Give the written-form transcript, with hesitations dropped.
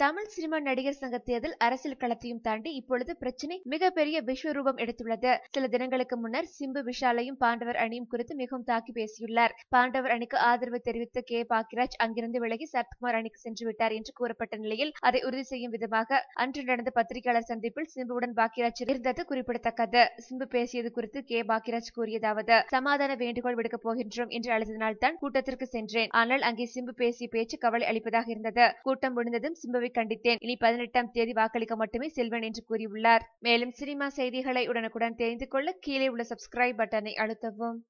Tamil cinema Nadigar Sangathil, Arasil Kalatim Tandi, Ipolata Prechini, Mega Peria Vishwa Rubam Editulata, Seladanakalamunar, Simbu Vishalayim, Pandavar Anim Kurita, Mekum Taki Pesular, Pandavar Anika Adar with the K. Bhagyaraj, Angiran the Velaki, Sapkumar Anik Centrivitar into Kurapatan Lail, are the Urusayim with the Baka, Antunan the Patrikalas and Dipple, Simbu and Bhagyaraj, that the Kuripataka, Simbu Pesi the Kurita, K. Bhagyaraj Kuria Davada, Samadana Ventical Vedakapohindrum, Inter Alazanaltan, Kutatrika Centrain, Anal Angi Simbu Pesi Page, Kaval Alipada Hirnada, Kutam Bundadam, Simbu. இனி 18ஆம் தேதி வாக்களிக்க மட்டுமே செல்வன் என்று கூறியுள்ளார். மேலும் cinema செய்திகளை உடனுக்குடன் தெரிந்து கொள்ள கீழே உள்ள subscribe பட்டனை அழுத்தவும்.